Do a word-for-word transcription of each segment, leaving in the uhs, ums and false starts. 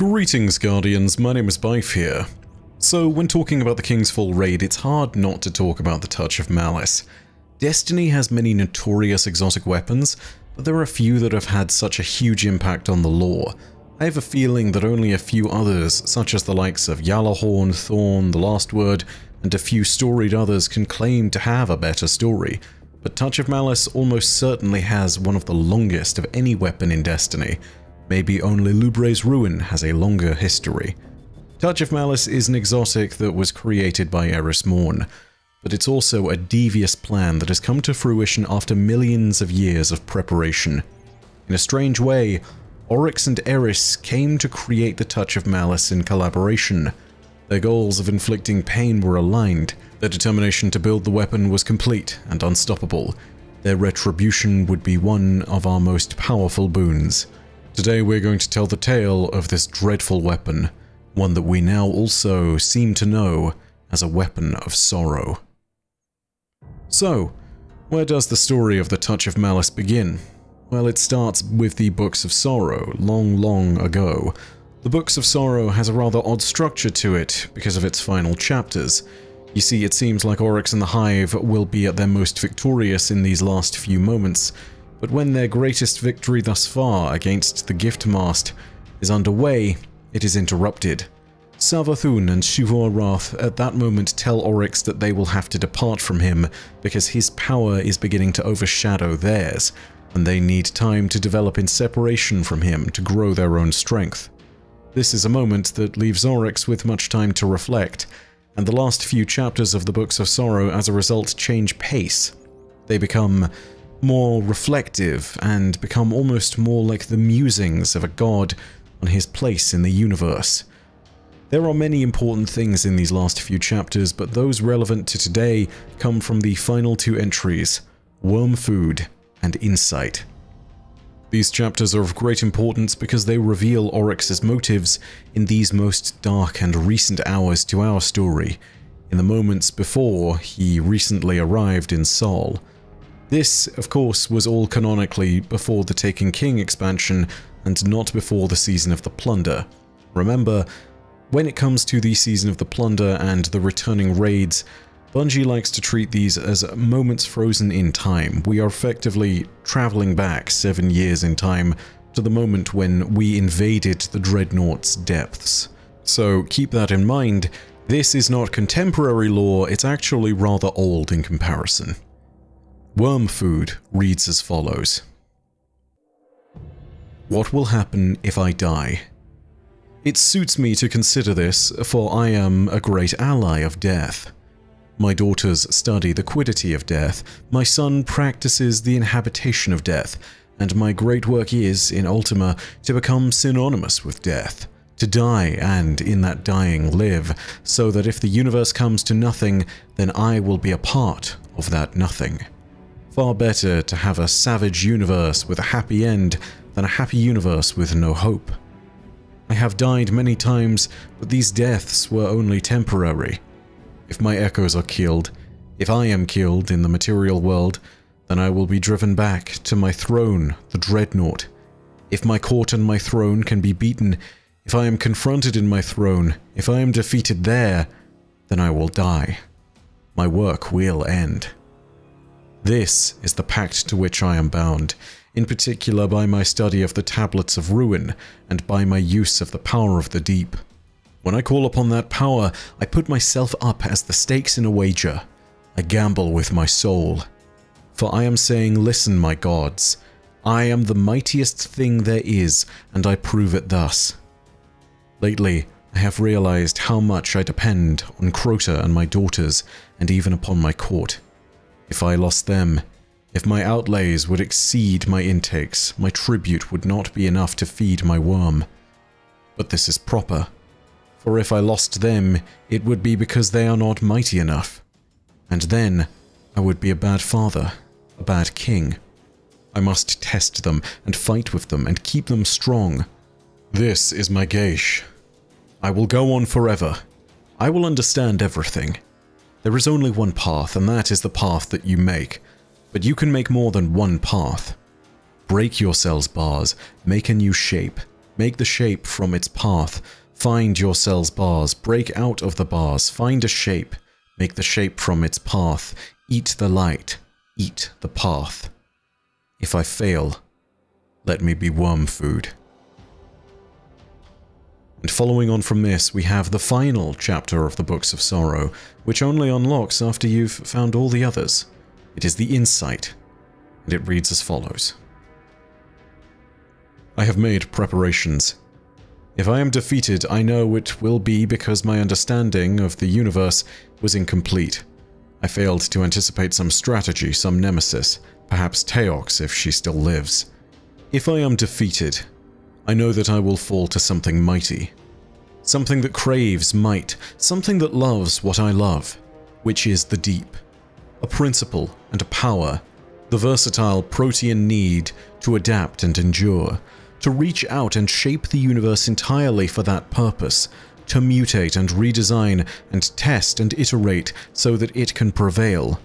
Greetings Guardians, my name is Byf here. So when talking about the King's Fall raid, it's hard not to talk about the Touch of Malice. Destiny has many notorious exotic weapons, but there are a few that have had such a huge impact on the lore. I have a feeling that only a few others, such as the likes of Yallahorn, Thorn, The Last Word, and a few storied others can claim to have a better story. But Touch of Malice almost certainly has one of the longest of any weapon in Destiny. Maybe only Lubrae's Ruin has a longer history. Touch of Malice is an exotic that was created by Eris Morn, but it's also a devious plan that has come to fruition after millions of years of preparation. In a strange way, Oryx and Eris came to create the Touch of Malice in collaboration. Their goals of inflicting pain were aligned, their determination to build the weapon was complete and unstoppable. Their retribution would be one of our most powerful boons. Today we're going to tell the tale of this dreadful weapon, one that we now also seem to know as a weapon of sorrow. So, where does the story of the Touch of Malice begin? Well, it starts with the Books of Sorrow, long, long ago. The Books of Sorrow has a rather odd structure to it because of its final chapters. You see, it seems like Oryx and the Hive will be at their most victorious in these last few moments, but when their greatest victory thus far against the Gift Mast is underway, it is interrupted. Savathûn and Xivu Arath at that moment tell Oryx that they will have to depart from him because his power is beginning to overshadow theirs, and they need time to develop in separation from him to grow their own strength. This is a moment that leaves Oryx with much time to reflect, and the last few chapters of the Books of Sorrow as a result change pace. They become more reflective and become almost more like the musings of a god on his place in the universe. There are many important things in these last few chapters, but those relevant to today come from the final two entries, Worm Food and Insight. These chapters are of great importance because they reveal Oryx's motives in these most dark and recent hours to our story, in the moments before he recently arrived in Sol. This, of course, was all canonically before the Taken King expansion and not before the Season of the Plunder. Remember, when it comes to the Season of the Plunder and the returning raids, Bungie likes to treat these as moments frozen in time. We are effectively traveling back seven years in time to the moment when we invaded the Dreadnought's depths. So keep that in mind, this is not contemporary lore, it's actually rather old in comparison. Worm Food reads as follows. What will happen if I die? It suits me to consider this, for I am a great ally of death. My daughters study the quiddity of death, my son practices the inhabitation of death, and my great work is, in Ultima, to become synonymous with death, to die and, in that dying, live, so that if the universe comes to nothing, then I will be a part of that nothing. Far better to have a savage universe with a happy end than a happy universe with no hope. I have died many times, but these deaths were only temporary. If my echoes are killed, if I am killed in the material world, then I will be driven back to my throne, the Dreadnought. If my court and my throne can be beaten, if I am confronted in my throne, if I am defeated there, then I will die. My work will end. This is the pact to which I am bound, in particular by my study of the Tablets of Ruin and by my use of the power of the deep. When I call upon that power, I put myself up as the stakes in a wager. I gamble with my soul. For I am saying, listen, my gods, I am the mightiest thing there is, and I prove it thus. Lately, I have realized how much I depend on Crota and my daughters, and even upon my court. If I lost them, if my outlays would exceed my intakes, my tribute would not be enough to feed my worm. But this is proper, for if I lost them, it would be because they are not mighty enough, and then I would be a bad father, a bad king. I must test them, and fight with them, and keep them strong. This is my geish. I will go on forever. I will understand everything. There is only one path, and that is the path that you make. But you can make more than one path. Break your cell's bars, make a new shape, Make the shape from its path. Find your cell's bars. Break out of the bars. Find a shape. Make the shape from its path. Eat the light. Eat the path. If I fail, let me be worm food. And following on from this, we have the final chapter of the Books of Sorrow, which only unlocks after you've found all the others. It is the Insight, and it reads as follows. I have made preparations. If I am defeated, I know it will be because my understanding of the universe was incomplete. I failed to anticipate some strategy, some nemesis, perhaps Teox if she still lives. If I am defeated, I know that I will fall to something mighty. Something that craves might, something that loves what I love, which is the deep. A principle and a power, the versatile protean need to adapt and endure, to reach out and shape the universe entirely for that purpose, to mutate and redesign and test and iterate so that it can prevail,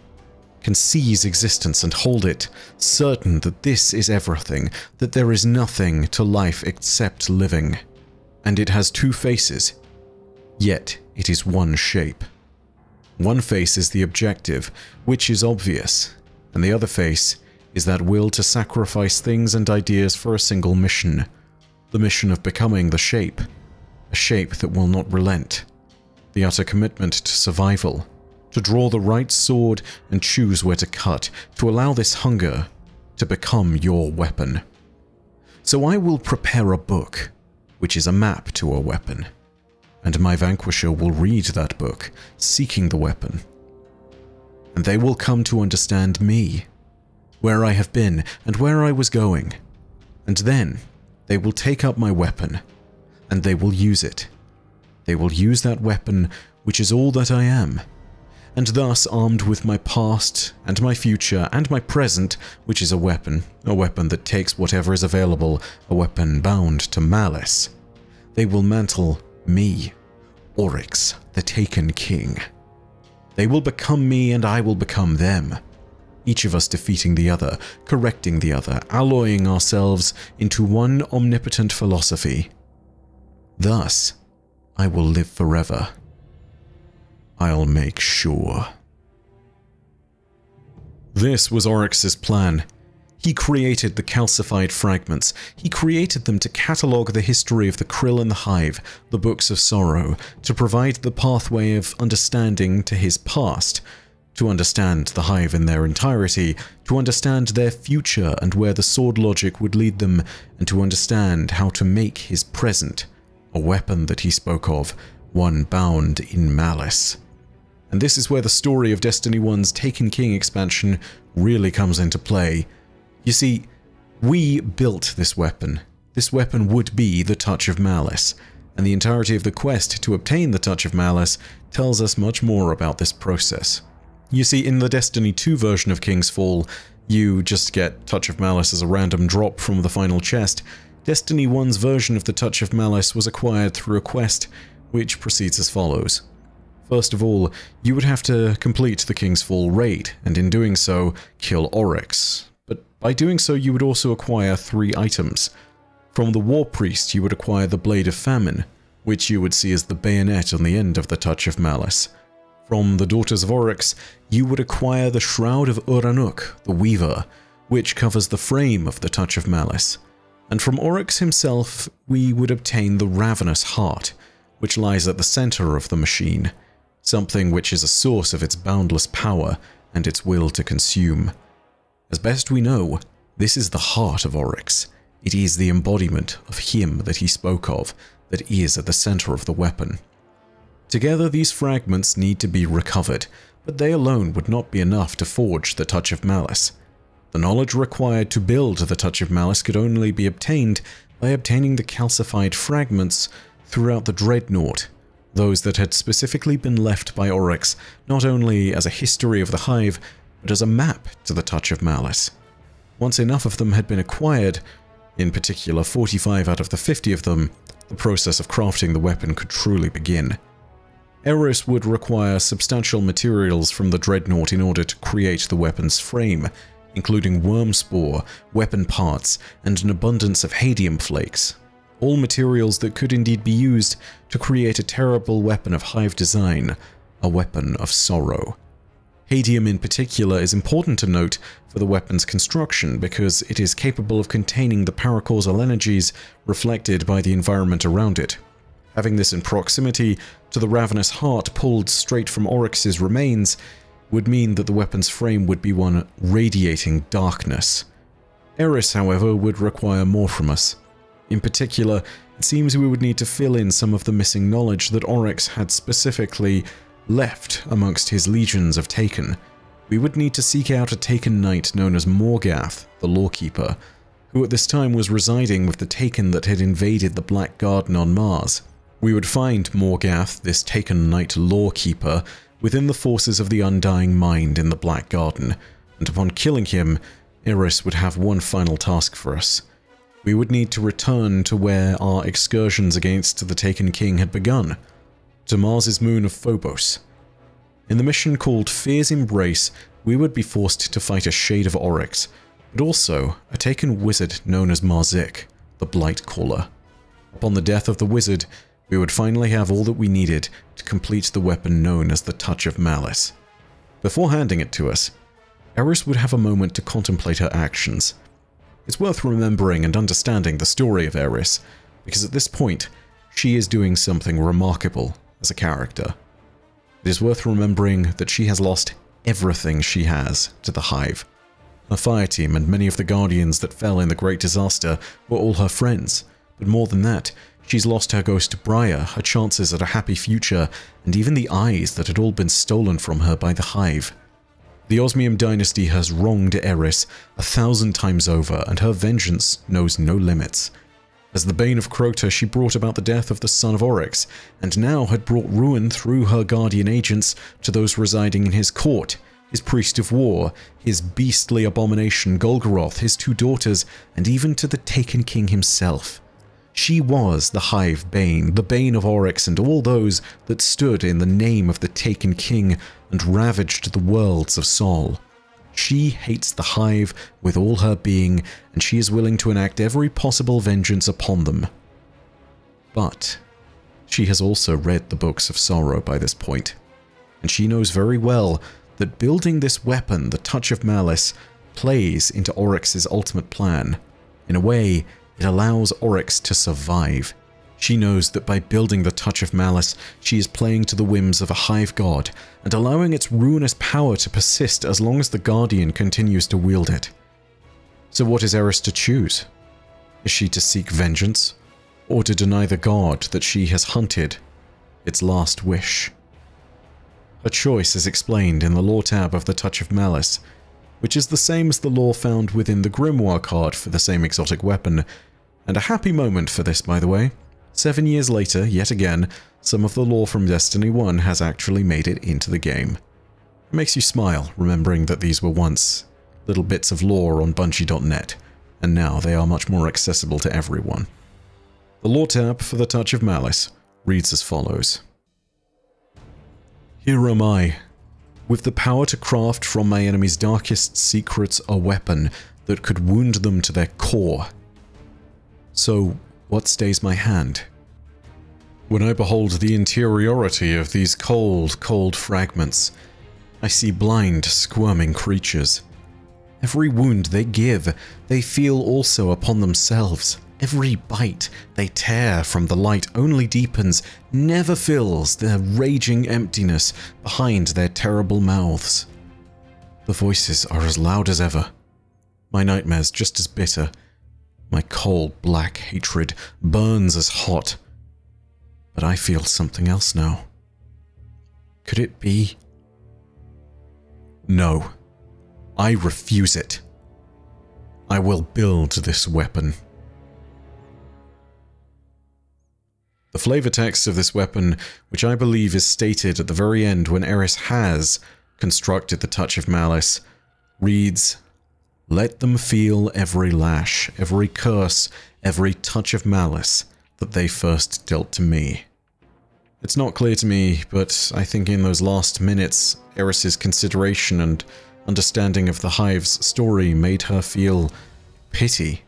can seize existence and hold it, certain that this is everything, that there is nothing to life except living, and it has two faces, yet it is one shape. One face is the objective, which is obvious, and the other face is that will to sacrifice things and ideas for a single mission, the mission of becoming the shape, a shape that will not relent, the utter commitment to survival, to draw the right sword and choose where to cut, to allow this hunger to become your weapon. So I will prepare a book, which is a map to a weapon. And my vanquisher will read that book, seeking the weapon. And they will come to understand me, where I have been and where I was going. And then they will take up my weapon, and they will use it. They will use that weapon, which is all that I am. And thus, armed with my past and my future and my present, which is a weapon, a weapon that takes whatever is available, a weapon bound to malice, they will mantle me, Oryx, the Taken King. They will become me and I will become them, each of us defeating the other, correcting the other, alloying ourselves into one omnipotent philosophy. Thus, I will live forever. I'll make sure. This was Oryx's plan. He created the calcified fragments. He created them to catalogue the history of the Krill and the Hive, the Books of Sorrow, to provide the pathway of understanding to his past, to understand the Hive in their entirety, to understand their future and where the sword logic would lead them, and to understand how to make his present, a weapon that he spoke of, one bound in malice. And this is where the story of Destiny one's Taken King expansion really comes into play. You see, we built this weapon. This weapon would be the Touch of Malice, and the entirety of the quest to obtain the Touch of Malice tells us much more about this process. You see, in the Destiny two version of King's Fall, you just get Touch of Malice as a random drop from the final chest. Destiny one's version of the Touch of Malice was acquired through a quest which proceeds as follows. First of all, you would have to complete the King's Fall raid, and in doing so, kill Oryx. By doing so, you would also acquire three items. From the War Priest, you would acquire the Blade of Famine, which you would see as the bayonet on the end of the Touch of Malice. From the Daughters of Oryx, you would acquire the Shroud of Uranuk, the Weaver, which covers the frame of the Touch of Malice. And from Oryx himself, we would obtain the Ravenous Heart, which lies at the center of the machine, something which is a source of its boundless power and its will to consume. As best we know, this is the heart of Oryx. It is the embodiment of him that he spoke of, that is at the center of the weapon. Together, these fragments need to be recovered, but they alone would not be enough to forge the Touch of Malice. The knowledge required to build the Touch of Malice could only be obtained by obtaining the calcified fragments throughout the Dreadnought, those that had specifically been left by Oryx, not only as a history of the Hive, but as a map to the Touch of Malice. Once enough of them had been acquired, in particular forty-five out of the fifty of them, the process of crafting the weapon could truly begin. Eris would require substantial materials from the Dreadnought in order to create the weapon's frame, including worm spore, weapon parts, and an abundance of hadium flakes. all materials that could indeed be used to create a terrible weapon of Hive design, a weapon of sorrow. Hadium in particular is important to note for the weapon's construction because it is capable of containing the paracausal energies reflected by the environment around it. Having this in proximity to the Ravenous Heart pulled straight from Oryx's remains would mean that the weapon's frame would be one radiating darkness. Eris, however, would require more from us. In particular, it seems we would need to fill in some of the missing knowledge that Oryx had specifically left amongst his legions of Taken. We would need to seek out a Taken knight known as Morgath, the Lawkeeper, who at this time was residing with the Taken that had invaded the Black Garden on Mars. We would find Morgath, this Taken knight Lawkeeper, within the forces of the Undying Mind in the Black Garden, and upon killing him, Eris would have one final task for us. We would need to return to where our excursions against the Taken King had begun, to Mars's moon of Phobos. In the mission called Fear's Embrace, we would be forced to fight a shade of Oryx, but also a Taken wizard known as Marzik, the Blightcaller. Upon the death of the wizard, we would finally have all that we needed to complete the weapon known as the Touch of Malice. Before handing it to us, Eris would have a moment to contemplate her actions. It's worth remembering and understanding the story of Eris, because at this point, she is doing something remarkable as a character. It is worth remembering that she has lost everything she has to the Hive. Her fire team and many of the Guardians that fell in the Great Disaster were all her friends, but more than that, she's lost her ghost Briar, her chances at a happy future, and even the eyes that had all been stolen from her by the Hive. The Osmium Dynasty has wronged Eris a thousand times over, and her vengeance knows no limits. As the Bane of Crota, she brought about the death of the son of Oryx, and now had brought ruin through her guardian agents to those residing in his court, his priest of war, his beastly abomination Golgoroth, his two daughters, and even to the Taken King himself. She was the Hive Bane, the Bane of Oryx and all those that stood in the name of the Taken King and ravaged the worlds of Sol. She hates the Hive with all her being, and she is willing to enact every possible vengeance upon them. But she has also read the Books of Sorrow by this point, and she knows very well that building this weapon, the Touch of Malice, plays into Oryx's ultimate plan. In a way, it allows Oryx to survive. She knows that by building the Touch of Malice, she is playing to the whims of a Hive god, and allowing its ruinous power to persist as long as the Guardian continues to wield it. So what is Eris to choose? Is she to seek vengeance, or to deny the god that she has hunted its last wish? Her choice is explained in the lore tab of the Touch of Malice, which is the same as the lore found within the Grimoire card for the same exotic weapon. And a happy moment for this, by the way. Seven years later, yet again, some of the lore from Destiny one has actually made it into the game. It makes you smile, remembering that these were once little bits of lore on Bungie dot net, and now they are much more accessible to everyone. The lore tab for the Touch of Malice reads as follows. Here am I, with the power to craft from my enemy's darkest secrets a weapon that could wound them to their core. So, what stays my hand? When I behold the interiority of these cold, cold fragments, I see blind, squirming creatures. Every wound they give, they feel also upon themselves. Every bite they tear from the light only deepens, never fills their raging emptiness behind their terrible mouths. The voices are as loud as ever. My nightmares just as bitter. My coal black hatred burns as hot. But I feel something else now. Could it be? No. I refuse it. I will build this weapon. The flavor text of this weapon, which I believe is stated at the very end when Eris has constructed the Touch of Malice, reads, "Let them feel every lash, every curse, every touch of malice that they first dealt to me." It's not clear to me, but I think in those last minutes, Eris's consideration and understanding of the Hive's story made her feel pity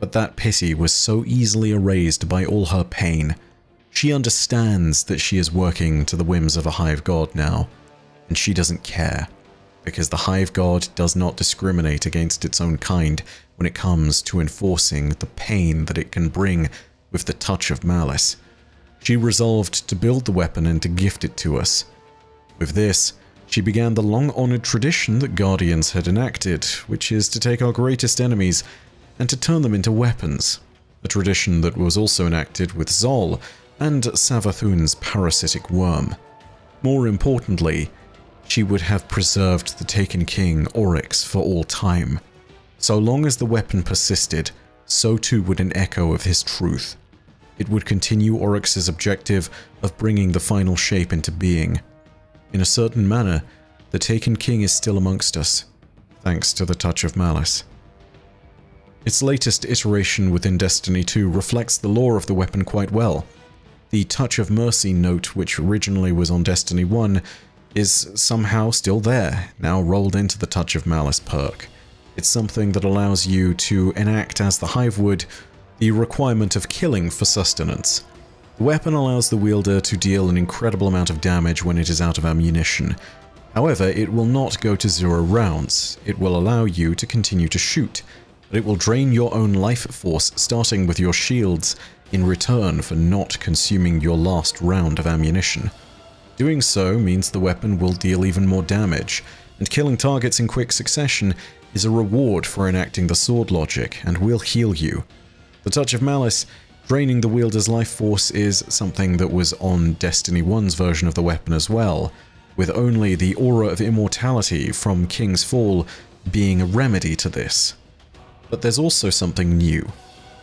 But that pity was so easily erased by all her pain. She understands that she is working to the whims of a Hive God now, and she doesn't care, because the Hive God does not discriminate against its own kind when it comes to enforcing the pain that it can bring with the touch of malice. She resolved to build the weapon and to gift it to us. With this, she began the long-honored tradition that Guardians had enacted, which is to take our greatest enemies and to turn them into weapons, a tradition that was also enacted with Sol and Savathûn's parasitic worm. More importantly, she would have preserved the Taken King, Oryx, for all time. So long as the weapon persisted, so too would an echo of his truth. It would continue Oryx's objective of bringing the final shape into being. In a certain manner, the Taken King is still amongst us, thanks to the touch of malice. Its latest iteration within Destiny two reflects the lore of the weapon quite well. The Touch of Mercy note, which originally was on Destiny one, is somehow still there, now rolled into the Touch of Malice perk. It's something that allows you to enact, as the Hive would, the requirement of killing for sustenance. The weapon allows the wielder to deal an incredible amount of damage when it is out of ammunition. However, it will not go to zero rounds. It will allow you to continue to shoot, but it will drain your own life force, starting with your shields, in return for not consuming your last round of ammunition. Doing so means the weapon will deal even more damage, and killing targets in quick succession is a reward for enacting the sword logic and will heal you. The Touch of Malice, draining the wielder's life force, is something that was on Destiny one's version of the weapon as well, with only the aura of immortality from King's Fall being a remedy to this. But there's also something new.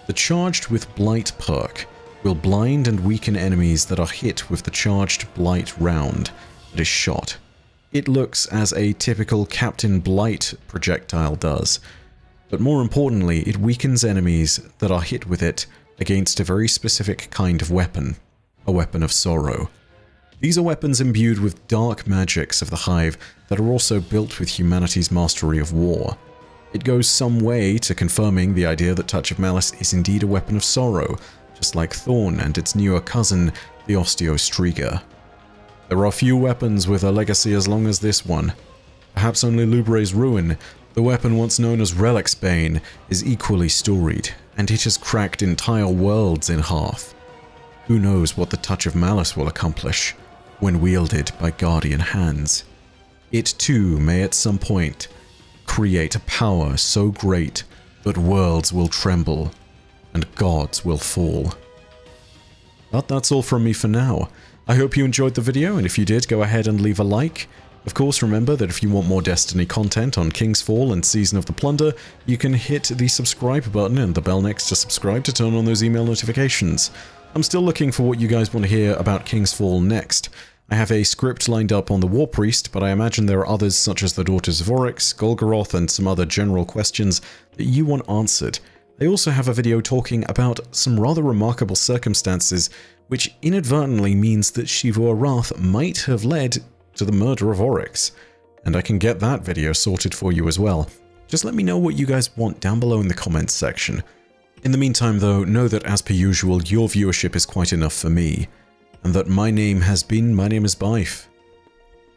The Charged with Blight perk will blind and weaken enemies that are hit with the charged Blight round that is shot. It looks as a typical Captain Blight projectile does, but more importantly, it weakens enemies that are hit with it against a very specific kind of weapon, a weapon of sorrow. These are weapons imbued with dark magics of the Hive that are also built with humanity's mastery of war. It goes some way to confirming the idea that Touch of Malice is indeed a weapon of sorrow, just like Thorn and its newer cousin, the Osteostriga. There are few weapons with a legacy as long as this one. Perhaps only Lubrae's Ruin, the weapon once known as Relic's Bane, is equally storied, and it has cracked entire worlds in half. Who knows what the Touch of Malice will accomplish when wielded by Guardian hands? It too may at some point create a power so great that worlds will tremble and gods will fall. But that's all from me for now. I hope you enjoyed the video, and if you did, go ahead and leave a like. Of course, remember that if you want more Destiny content on King's Fall and Season of the Plunder, you can hit the subscribe button and the bell next to subscribe to turn on those email notifications. I'm still looking for what you guys want to hear about King's Fall next. I have a script lined up on the War Priest, but I imagine there are others such as the Daughters of Oryx, Golgoroth, and some other general questions that you want answered. I also have a video talking about some rather remarkable circumstances, which inadvertently means that Xivu Arath might have led to the murder of Oryx, and I can get that video sorted for you as well. Just let me know what you guys want down below in the comments section. In the meantime though, know that as per usual, your viewership is quite enough for me. And that my name has been, my name is Byf.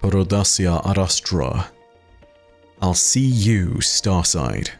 Porodasia Arastra. I'll see you, Starside.